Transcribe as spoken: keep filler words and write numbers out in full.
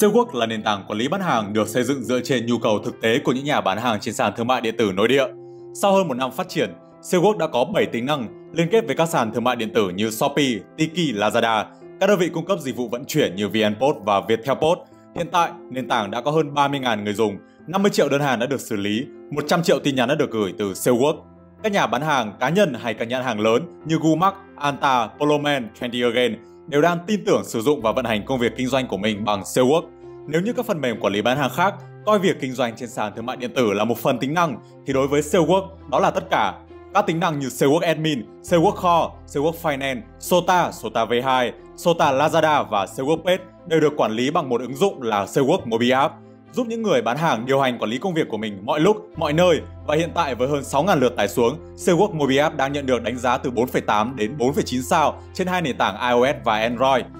Salework là nền tảng quản lý bán hàng được xây dựng dựa trên nhu cầu thực tế của những nhà bán hàng trên sàn thương mại điện tử nội địa. Sau hơn một năm phát triển, Salework đã có bảy tính năng liên kết với các sàn thương mại điện tử như Shopee, Tiki, Lazada, các đơn vị cung cấp dịch vụ vận chuyển như v n p o t và v i e t t e l p o t. Hiện tại, nền tảng đã có hơn ba mươi nghìn người dùng, năm mươi triệu đơn hàng đã được xử lý, một trăm triệu tin nhắn đã được gửi từ Salework. Các nhà bán hàng cá nhân hay các nhãn hàng lớn như g u o c i, Anta, p o l o m a n t r e n d y Again đều đang tin tưởng sử dụng và vận hành công việc kinh doanh của mình bằng Salework. Nếu như các phần mềm quản lý bán hàng khác coi việc kinh doanh trên sàn thương mại điện tử là một phần tính năng, thì đối với Salework đó là tất cả. Các tính năng như Salework Admin, Salework Kho, Salework Finance, Sota, Sota V hai, Sota Lazada và Salework Page đều được quản lý bằng một ứng dụng là Salework Mobile App, giúp những người bán hàng điều hành quản lý công việc của mình mọi lúc, mọi nơi. Và hiện tại với hơn sáu nghìn lượt tải xuống, Salework Mobile App đang nhận được đánh giá từ bốn phẩy tám đến bốn phẩy chín sao trên hai nền tảng i O S và Android.